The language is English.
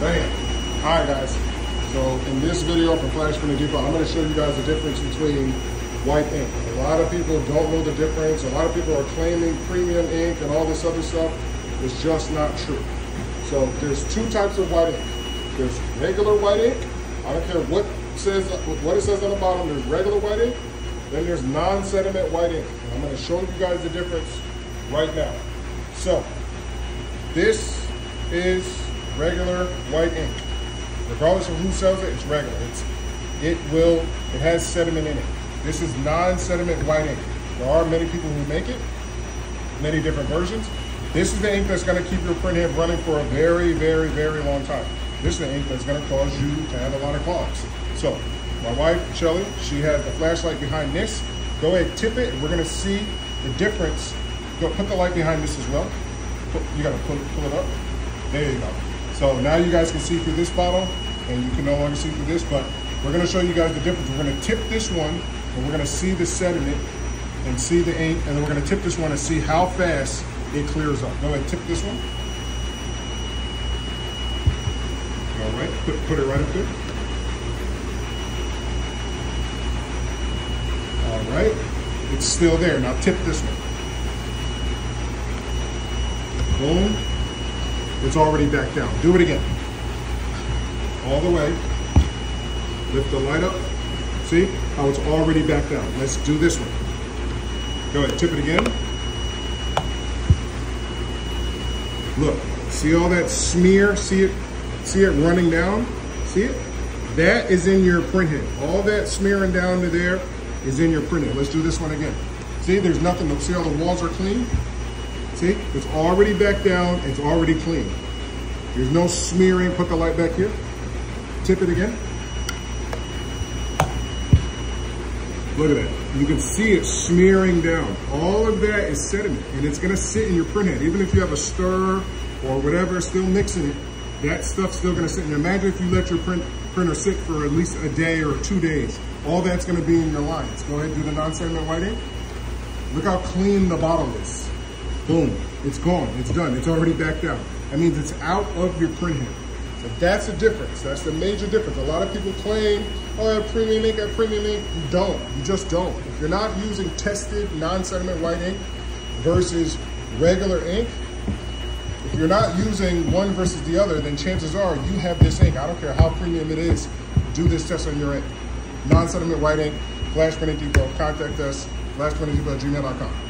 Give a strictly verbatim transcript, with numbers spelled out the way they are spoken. Bam. Hi guys. So in this video from Flash Printing Depot, I'm going to show you guys the difference between white ink. A lot of people don't know the difference. A lot of people are claiming premium ink and all this other stuff. It's just not true. So there's two types of white ink. There's regular white ink. I don't care what says what it says on the bottom. There's regular white ink. Then there's non-sediment white ink. I'm going to show you guys the difference right now. So this is regular white ink. Regardless of who sells it, it's regular. It's, it will. It has sediment in it. This is non-sediment white ink. There are many people who make it, many different versions. This is the ink that's going to keep your printhead running for a very, very, very long time. This is the ink that's going to cause you to have a lot of clogs. So, my wife, Shelly, she has the flashlight behind this. Go ahead, tip it, and we're going to see the difference. Go put the light behind this as well. Put, you got to pull, pull it up. There you go. So now you guys can see through this bottle, and you can no longer see through this, but we're going to show you guys the difference. We're going to tip this one, and we're going to see the sediment and see the ink, and then we're going to tip this one and see how fast it clears up. Go ahead, tip this one. All right, put, put it right up there. All right, it's still there. Now tip this one. Boom, it's already back down. Do it again. All the way, lift the light up. See how it's already back down. Let's do this one. Go ahead, tip it again. Look, see all that smear? See it? See it running down? See it? That is in your printhead. All that smearing down to there is in your printhead. Let's do this one again. See, there's nothing. See how the walls are clean? See, it's already back down. It's already clean. There's no smearing. Put the light back here. Tip it again. Look at that. You can see it smearing down. All of that is sediment, and it's going to sit in your printhead. Even if you have a stir or whatever, still mixing it, that stuff's still going to sit in there. Imagine if you let your print, printer sit for at least a day or two days. All that's going to be in your lines. Go ahead and do the non-sediment white ink. Look how clean the bottle is. Boom, it's gone, it's done, it's already back down. That means it's out of your printhead. So that's the difference, that's the major difference. A lot of people claim, oh, I have premium ink, I have premium ink. You don't, you just don't. If you're not using tested non-sediment white ink versus regular ink, if you're not using one versus the other, then chances are you have this ink. I don't care how premium it is, do this test on your ink. Non-sediment white ink, Flash Printing Depot, contact us, flash printing depot at gmail dot com.